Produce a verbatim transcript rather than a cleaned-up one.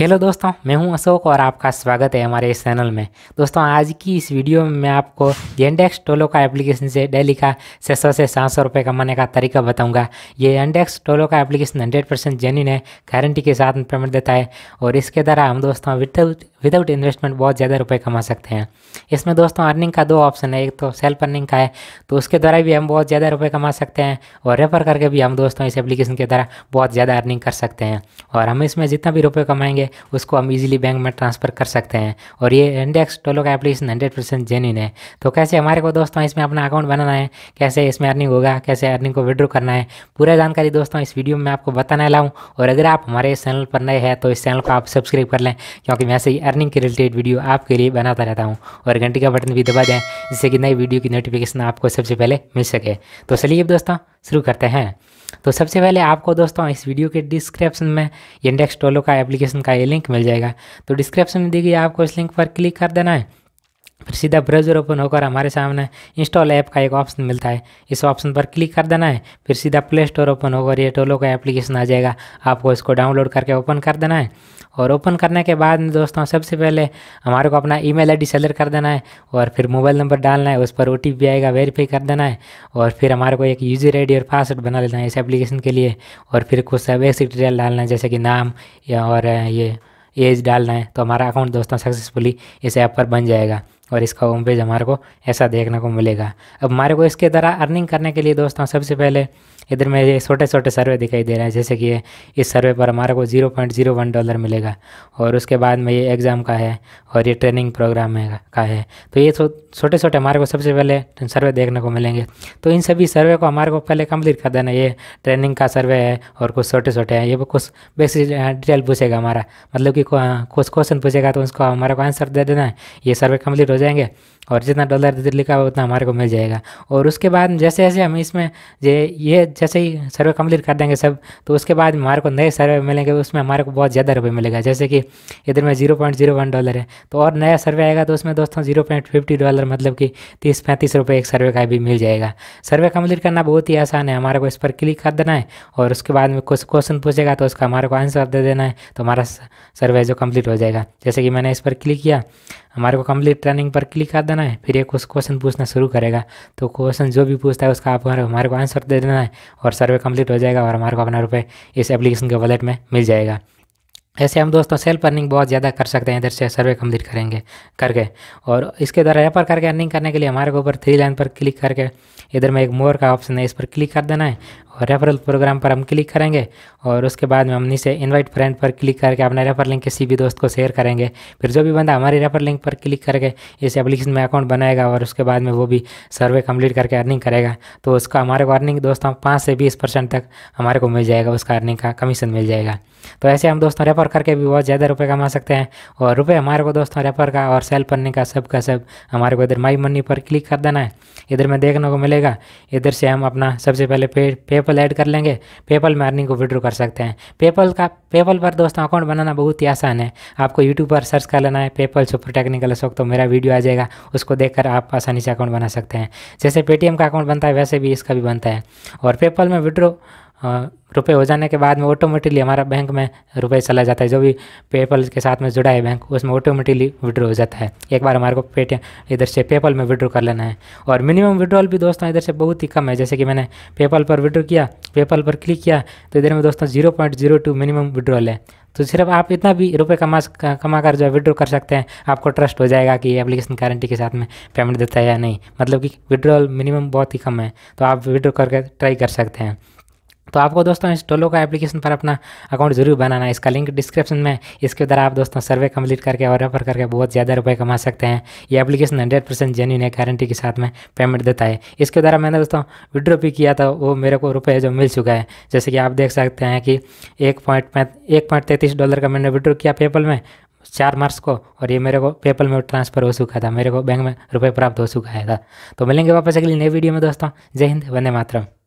Hello दोस्तों, मैं हूं अशोक और आपका स्वागत है हमारे इस चैनल में। दोस्तों, आज की इस वीडियो में मैं आपको Yandex Toloka एप्लीकेशन से डेली का छः सौ से सात सौ रुपये कमाने का तरीका बताऊंगा। ये Yandex Toloka application hundred percent genuine है, गारंटी के साथ पेमेंट देता है और इसके द्वारा हम दोस्तों विदाउट विदाउट इन्वेस्टमेंट बहुत ज़्यादा रुपये कमा सकते हैं। इसमें दोस्तों अर्निंग का दो ऑप्शन है, एक तो सेल्फ अर्निंग का है तो उसके द्वारा भी हम बहुत ज़्यादा रुपये कमा सकते हैं और रेफर करके भी हम दोस्तों इस एप्लीकेशन के द्वारा बहुत ज़्यादा अर्निंग कर सकते हैं और हम इसमें जितना भी रुपये कमाएंगे उसको हम इजीली बैंक में ट्रांसफ़र कर सकते हैं। और ये Yandex Toloka application hundred percent genuine है। तो कैसे हमारे को दोस्तों इसमें अपना अकाउंट बनाना है, कैसे इसमें अर्निंग होगा, कैसे अर्निंग को विड्रॉ करना है, पूरा जानकारी दोस्तों इस वीडियो में आपको बताने वाला हूँ। और अगर आप हमारे इस चैनल पर नए हैं तो इस चैनल को आप सब्सक्राइब कर लें, क्योंकि मैं ऐसे ही अर्निंग के रिलेटेड वीडियो आपके लिए बनाता रहता हूँ। और घंटी का बटन भी दबा दें जिससे कि नई वीडियो की नोटिफिकेशन आपको सबसे पहले मिल सके। तो चलिए दोस्तों शुरू करते हैं। तो सबसे पहले आपको दोस्तों इस वीडियो के डिस्क्रिप्शन में Yandex Toloka एप्लीकेशन का ये लिंक मिल जाएगा। तो डिस्क्रिप्शन में देखिए, आपको इस लिंक पर क्लिक कर देना है। फिर सीधा ब्राउज़र ओपन होकर हमारे सामने इंस्टॉल ऐप का एक ऑप्शन मिलता है, इस ऑप्शन पर क्लिक कर देना है। फिर सीधा प्ले स्टोर ओपन होकर ये Toloka एप्लीकेशन आ जाएगा, आपको इसको डाउनलोड करके ओपन कर देना है। और ओपन करने के बाद में दोस्तों सबसे पहले हमारे को अपना ईमेल आईडी सेलेक्ट कर देना है और फिर मोबाइल नंबर डालना है, उस पर ओटीपी आएगा, वेरीफाई कर देना है। और फिर हमारे को एक यूज़र आईडी और पासवर्ड बना लेना है इस एप्लीकेशन के लिए। और फिर कुछ सब बेसिक डिटेल डालना है जैसे कि नाम और ये एज डालना है। तो हमारा अकाउंट दोस्तों सक्सेसफुली इस ऐप पर बन जाएगा और इसका होम पेज हमारे को ऐसा देखने को मिलेगा। अब हमारे को इसके द्वारा अर्निंग करने के लिए दोस्तों सबसे पहले इधर में ये छोटे छोटे सर्वे दिखाई दे रहे हैं, जैसे कि इस सर्वे पर हमारे को zero point zero one dollar मिलेगा। और उसके बाद में ये एग्ज़ाम का है और ये ट्रेनिंग प्रोग्राम का है। तो ये छोटे छोटे हमारे को सबसे पहले सर्वे देखने को मिलेंगे। तो इन सभी सर्वे को हमारे को पहले कंप्लीट कर देना। ये ट्रेनिंग का सर्वे है और कुछ छोटे छोटे हैं, ये कुछ बेसिक डिटेल पूछेगा हमारा, मतलब कि कुछ क्वेश्चन पूछेगा तो उसको हमारे को आंसर दे देना है। ये सर्वे कम्प्लीट जाएंगे और जितना डॉलर लिखा हुआ उतना हमारे को मिल जाएगा। और उसके बाद जैसे जैसे हम इसमें जे ये जैसे ही सर्वे कंप्लीट कर देंगे सब, तो उसके बाद हमारे को नए सर्वे मिलेंगे, उसमें हमारे को बहुत ज़्यादा रुपये मिलेगा। जैसे कि इधर में zero point zero one dollar है तो और नया सर्वे आएगा तो उसमें दोस्तों जीरो पॉइंट फिफ्टी डॉलर मतलब कि तीस पैंतीस रुपये एक सर्वे का भी मिल जाएगा। सर्वे कंप्लीट करना बहुत ही आसान है, हमारे को इस पर क्लिक कर देना है और उसके बाद में कुछ क्वेश्चन पूछेगा तो उसका हमारे को आंसर दे देना है। तो हमारा सर्वे जो कंप्लीट हो जाएगा, जैसे कि मैंने इस पर क्लिक किया, हमारे को कंप्लीट ट्रेनिंग पर क्लिक कर देना है। फिर ये कुछ क्वेश्चन पूछना शुरू करेगा, तो क्वेश्चन जो भी पूछता है उसका आप हमारे को आंसर दे देना है और सर्वे कंप्लीट हो जाएगा और हमारे को अपना रुपये इस एप्लीकेशन के वॉलेट में मिल जाएगा। ऐसे हम दोस्तों सेल्फ अर्निंग बहुत ज़्यादा कर सकते हैं इधर से सर्वे कंप्लीट करेंगे करके। और इसके द्वारा रेफर करके अर्निंग करने के लिए हमारे को ऊपर थ्री लाइन पर क्लिक करके इधर में एक मोर का ऑप्शन है, इस पर क्लिक कर देना है और रेफरल प्रोग्राम पर हम क्लिक करेंगे। और उसके बाद में हम नीचे इनवाइट फ्रेंड पर क्लिक करके अपना रेफर लिंक किसी भी दोस्त को शेयर करेंगे। फिर जो भी बंदा हमारे रेफर लिंक पर क्लिक करके इस एप्लीकेशन में अकाउंट बनाएगा और उसके बाद में वो भी सर्वे कंप्लीट करके अर्निंग करेगा तो उसका हमारे को अर्निंग दोस्तों पाँच से बीस परसेंट तक हमारे को मिल जाएगा, उसका अर्निंग का कमीशन मिल जाएगा। तो ऐसे हम दोस्तों रेफर करके भी बहुत ज़्यादा रुपये कमा सकते हैं। और रुपये हमारे को दोस्तों रेफर का और सेल्फ अर्निंग का सब का सब हमारे को इधर माई मनी पर क्लिक कर देना है, इधर में देखने को मिलेगा। इधर से हम अपना सबसे पहले पे पेपल ऐड कर लेंगे, पेपल में अर्निंग को विड्रॉ कर सकते हैं। पेपल का पेपल पर दोस्तों अकाउंट बनाना बहुत ही आसान है, आपको यूट्यूब पर सर्च कर लेना है पेपल सुपर टेक्निकल शौक, तो मेरा वीडियो आ जाएगा, उसको देखकर आप आसानी से अकाउंट बना सकते हैं। जैसे पेटीएम का अकाउंट बनता है वैसे भी इसका भी बनता है। और पेपल में विड्रॉ रुपए हो जाने के बाद में ऑटोमेटिकली हमारा बैंक में रुपए चला जाता है, जो भी पेपल के साथ में जुड़ा है बैंक उसमें ऑटोमेटिकली विड्रॉ हो जाता है। एक बार हमारे को पेटीएम इधर से पेपल में विड्रॉ कर लेना है। और मिनिमम विड्रॉल भी दोस्तों इधर से बहुत ही कम है, जैसे कि मैंने पेपल पर विड्रॉ किया, पेपल पर क्लिक किया तो इधर में दोस्तों zero point zero two minimum withdrawal है। तो सिर्फ आप इतना भी रुपए कमा कमा कर जो है विड्रॉ कर सकते हैं, आपको ट्रस्ट हो जाएगा कि ये एप्लीकेशन गारंटी के साथ में पेमेंट देता है या नहीं, मतलब कि विड्रॉल मिनिमम बहुत ही कम है। तो आप विड्रॉ करके ट्राई कर सकते हैं। तो आपको दोस्तों इस Toloka एप्लीकेशन पर अपना अकाउंट जरूर बनाना है, इसका लिंक डिस्क्रिप्शन में। इसके द्वारा आप दोस्तों सर्वे कंप्लीट करके और रेफर करके बहुत ज़्यादा रुपए कमा सकते हैं। ये एप्लीकेशन हंड्रेड परसेंट जेन्युइन है, गारंटी के साथ में पेमेंट देता है। इसके द्वारा मैंने दोस्तों विड्रॉ भी किया था, वो मेरे को रुपये जो मिल चुका है, जैसे कि आप देख सकते हैं कि एक पॉइंट एक पॉइंट तैंतीस डॉलर का मैंने विड्रॉ किया पेपल में चार मार्च को, और ये मेरे को पेपल में ट्रांसफर हो चुका था, मेरे को बैंक में रुपये प्राप्त हो चुका है था। तो मिलेंगे वापस अगली नई वीडियो में दोस्तों। जय हिंद, वंदे मातरम।